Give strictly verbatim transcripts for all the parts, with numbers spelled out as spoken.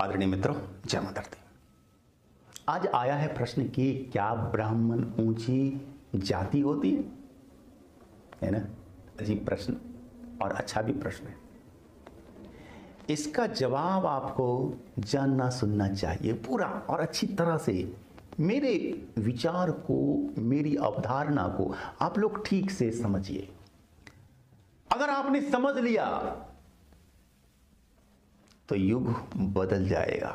आदरणीय मित्रों, जय माता दी। आज आया है प्रश्न कि क्या ब्राह्मण ऊंची जाति होती है? है ना, अजीब प्रश्न और अच्छा भी प्रश्न है। इसका जवाब आपको जानना सुनना चाहिए पूरा और अच्छी तरह से। मेरे विचार को, मेरी अवधारणा को आप लोग ठीक से समझिए। अगर आपने समझ लिया तो युग बदल जाएगा,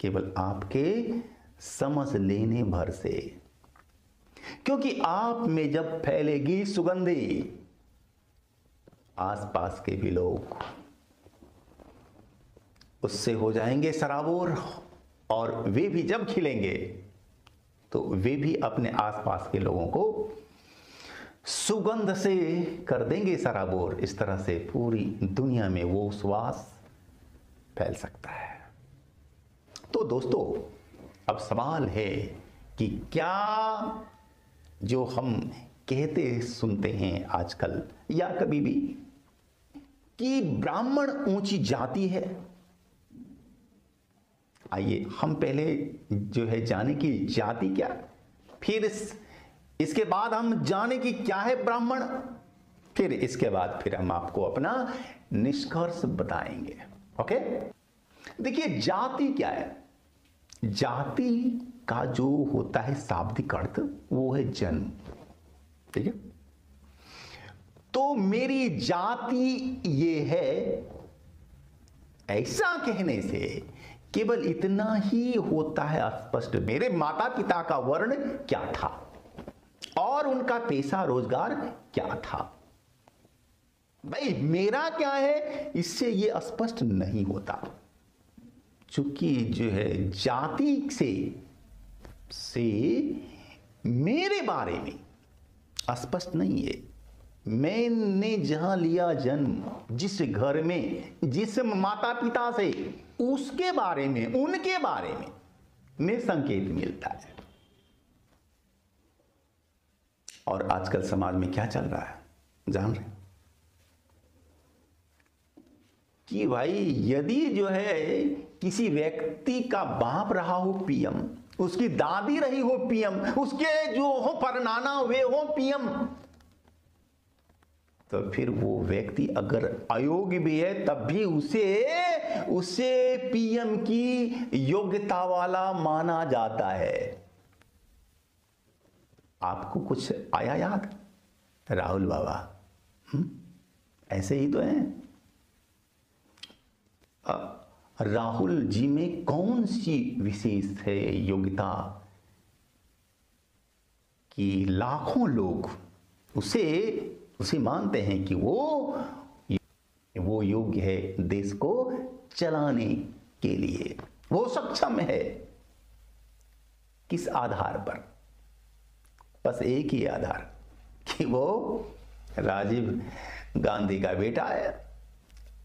केवल आपके समझ लेने भर से। क्योंकि आप में जब फैलेगी सुगंधी, आसपास के भी लोग उससे हो जाएंगे सराबोर, और वे भी जब खिलेंगे तो वे भी अपने आसपास के लोगों को सुगंध से कर देंगे सराबोर। इस तरह से पूरी दुनिया में वो सुवास फैल सकता है। तो दोस्तों, अब सवाल है कि क्या जो हम कहते सुनते हैं आजकल या कभी भी कि ब्राह्मण ऊंची जाति है, आइए हम पहले जो है जाने की जाति क्या, फिर इस, इसके बाद हम जाने की क्या है ब्राह्मण, फिर इसके बाद फिर हम आपको अपना निष्कर्ष बताएंगे। ओके, देखिए जाति क्या है। जाति का जो होता है शाब्दिक अर्थ वो है जन्म, ठीक है। तो मेरी जाति ये है, ऐसा कहने से केवल इतना ही होता है स्पष्ट। मेरे माता पिता का वर्ण क्या था और उनका पेशा रोजगार क्या था, भाई मेरा क्या है, इससे ये स्पष्ट नहीं होता। चूंकि जो है जाति से से मेरे बारे में स्पष्ट नहीं है। मैंने जहां लिया जन्म, जिस घर में, जिस माता पिता से, उसके बारे में, उनके बारे में में संकेत मिलता है। और आजकल समाज में क्या चल रहा है जान रहे कि भाई यदि जो है किसी व्यक्ति का बाप रहा हो पीएम, उसकी दादी रही हो पीएम, उसके जो हो परनाना वे हो पीएम, तो फिर वो व्यक्ति अगर अयोग्य भी है तब भी उसे उसे पीएम की योग्यता वाला माना जाता है। आपको कुछ आया याद राहुल बाबा? हुँ? ऐसे ही तो हैं। राहुल जी में कौन सी विशेष है योग्यता कि लाखों लोग उसे उसे मानते हैं कि वो वो योग्य है देश को चलाने के लिए, वो सक्षम है। किस आधार पर? बस एक ही आधार कि वो राजीव गांधी का बेटा है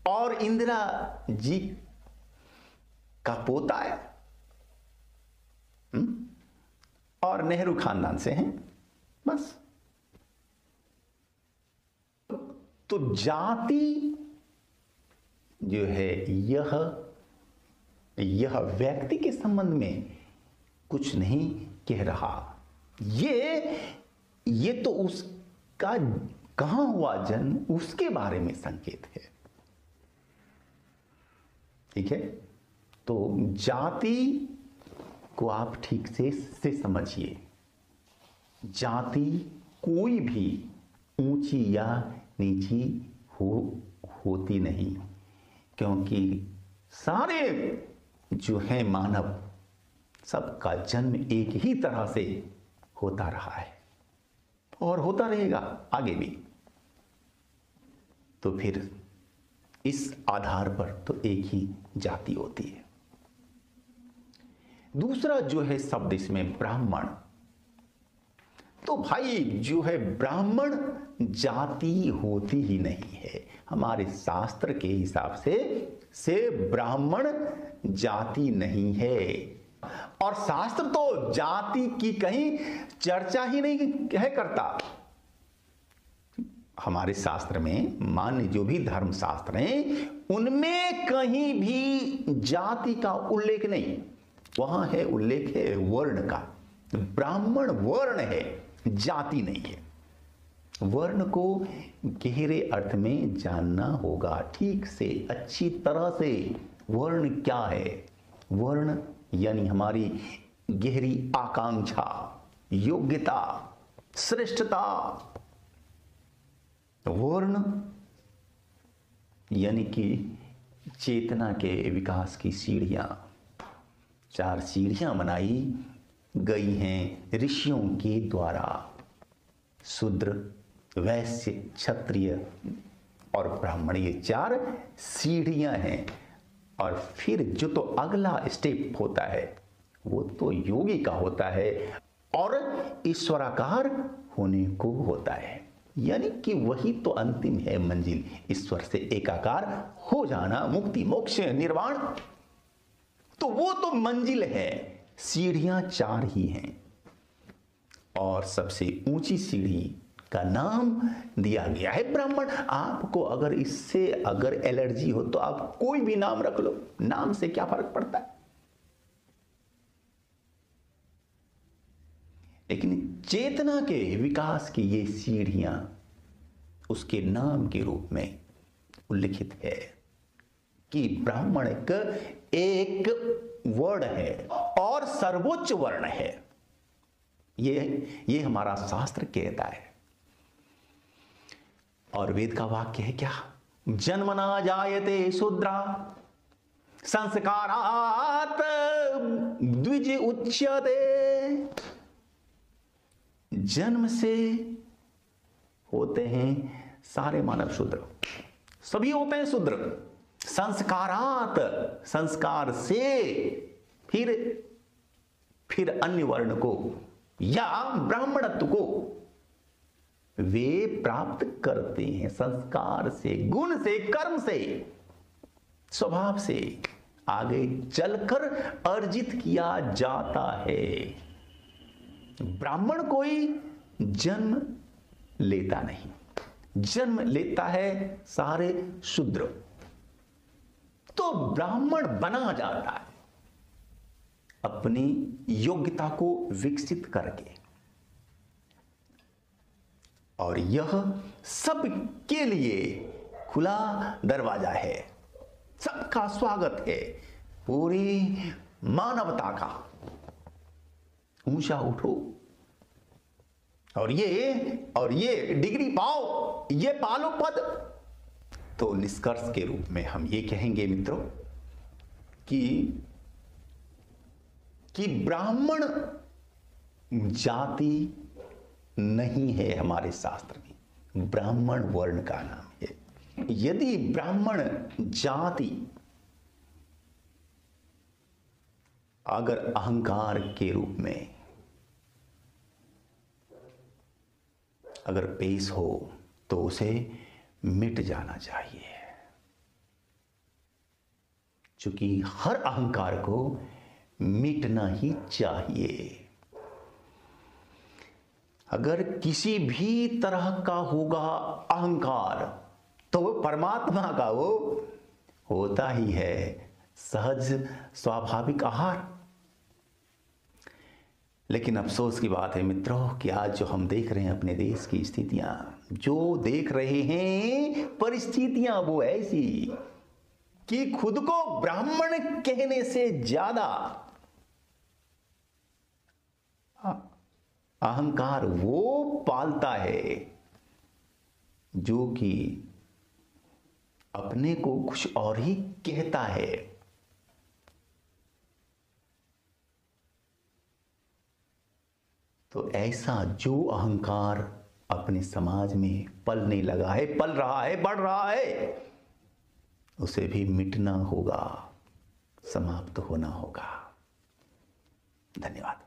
और इंदिरा जी का पोता है, हुँ? और नेहरू खानदान से हैं, बस। तो जाति जो है यह यह व्यक्ति के संबंध में कुछ नहीं कह रहा। ये ये तो उसका कहाँ हुआ जन्म, उसके बारे में संकेत है, ठीक है। तो जाति को आप ठीक से से समझिए। जाति कोई भी ऊंची या नीची हो होती नहीं, क्योंकि सारे जो हैं मानव, सबका जन्म एक ही तरह से होता रहा है और होता रहेगा आगे भी। तो फिर इस आधार पर तो एक ही जाति होती है। दूसरा जो है शब्द इसमें ब्राह्मण, तो भाई जो है ब्राह्मण जाति होती ही नहीं है। हमारे शास्त्र के हिसाब से से ब्राह्मण जाति नहीं है, और शास्त्र तो जाति की कहीं चर्चा ही नहीं है करता। हमारे शास्त्र में मान्य जो भी धर्म शास्त्र हैं उनमें कहीं भी जाति का उल्लेख नहीं, वहां है उल्लेख है वर्ण का। तो ब्राह्मण वर्ण है, जाति नहीं है। वर्ण को गहरे अर्थ में जानना होगा ठीक से, अच्छी तरह से। वर्ण क्या है? वर्ण यानी हमारी गहरी आकांक्षा, योग्यता, श्रेष्ठता। वर्ण यानी कि चेतना के विकास की सीढ़ियां, चार सीढ़ियां बनाई गई हैं ऋषियों के द्वारा, शूद्र, वैश्य, क्षत्रिय और ब्राह्मण, ये चार सीढ़ियां हैं। और फिर जो तो अगला स्टेप होता है वो तो योगी का होता है और ईश्वराकार होने को होता है, यानी कि वही तो अंतिम है मंजिल, ईश्वर से एकाकार हो जाना, मुक्ति, मोक्ष, निर्वाण। तो वो तो मंजिल है, सीढ़ियां चार ही हैं। और सबसे ऊंची सीढ़ी का नाम दिया गया है ब्राह्मण। आपको अगर इससे अगर एलर्जी हो तो आप कोई भी नाम रख लो, नाम से क्या फर्क पड़ता है। लेकिन चेतना के विकास की ये सीढ़ियां उसके नाम के रूप में उल्लिखित है कि ब्राह्मण एक वर्ण है और सर्वोच्च वर्ण है, ये ये हमारा शास्त्र कहता है। और वेद का वाक्य है क्या? जन्मना जायते शूद्रा संस्कारात् द्विज उच्यते। जन्म से होते हैं सारे मानव शूद्र, सभी होते हैं शूद्र। संस्कारात, संस्कार से फिर फिर अन्य वर्ण को या ब्राह्मणत्व को वे प्राप्त करते हैं, संस्कार से, गुण से, कर्म से, स्वभाव से आगे चलकर अर्जित किया जाता है। ब्राह्मण कोई जन्म लेता नहीं, जन्म लेता है सारे शूद्र, तो ब्राह्मण बना जाता है अपनी योग्यता को विकसित करके। और यह सब के लिए खुला दरवाजा है, सबका स्वागत है, पूरी मानवता का। ऊंचा उठो और ये और ये डिग्री पाओ, ये पालो पद। तो निष्कर्ष के रूप में हम ये कहेंगे मित्रों कि कि ब्राह्मण जाति नहीं है हमारे शास्त्र में, ब्राह्मण वर्ण का नाम है। यदि ब्राह्मण जाति अगर अहंकार के रूप में अगर पेश हो तो उसे मिट जाना चाहिए, क्योंकि हर अहंकार को मिटना ही चाहिए। अगर किसी भी तरह का होगा अहंकार तो वो परमात्मा का वो होता ही है, सहज स्वाभाविक आहार। लेकिन अफसोस की बात है मित्रों कि आज जो हम देख रहे हैं अपने देश की स्थितियां, जो देख रहे हैं परिस्थितियां, वो ऐसी कि खुद को ब्राह्मण कहने से ज्यादा अहंकार वो पालता है जो कि अपने को कुछ और ही कहता है। तो ऐसा जो अहंकार अपने समाज में पलने लगा है, पल रहा है, बढ़ रहा है, उसे भी मिटना होगा, समाप्त होना होगा। धन्यवाद।